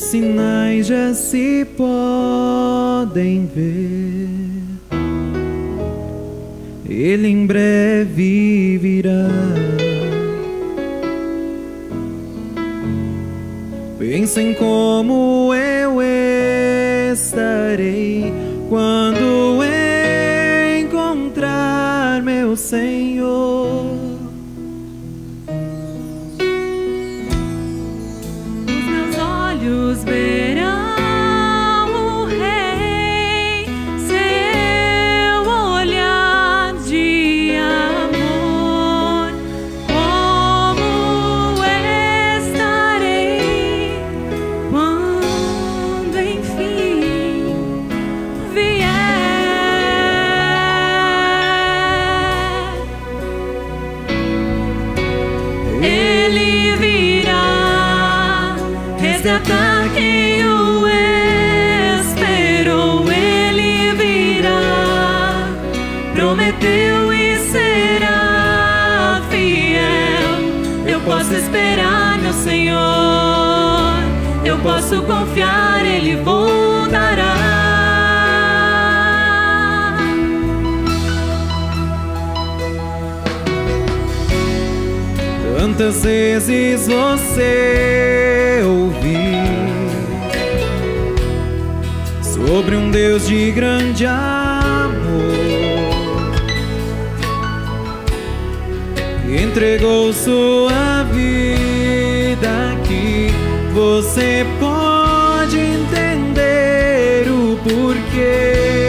Os sinais já se podem ver, ele em breve virá. Pensem como eu estarei quando encontrar meu Senhor. Os verão o Rei, seu olhar de amor. Como estarei quando enfim vier? Ele virá resgatar quem o esperou. Ele virá, prometeu e será fiel. Eu posso esperar meu Senhor, eu posso confiar, Ele voltará. Tantas vezes você ouviu sobre um Deus de grande amor, que entregou sua vida aqui. Você pode entender o porquê.